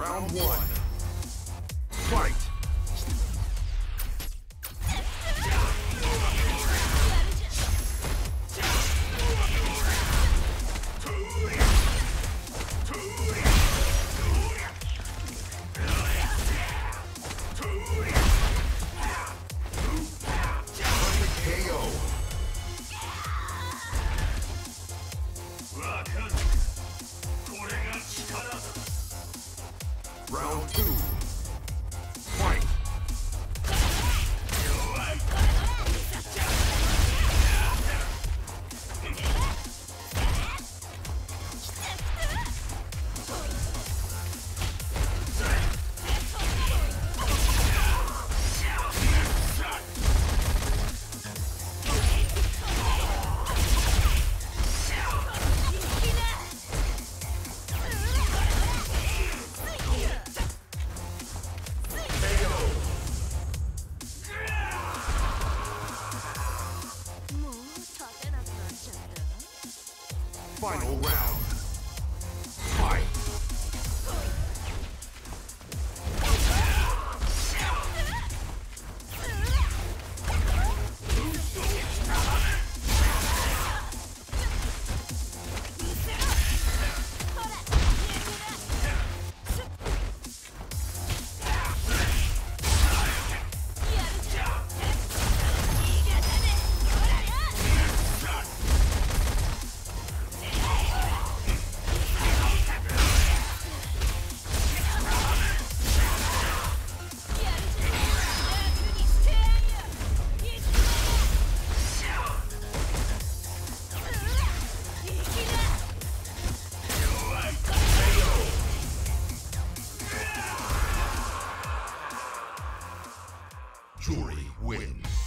Round one. Fight! Round two. Fight! Final round. Juri wins.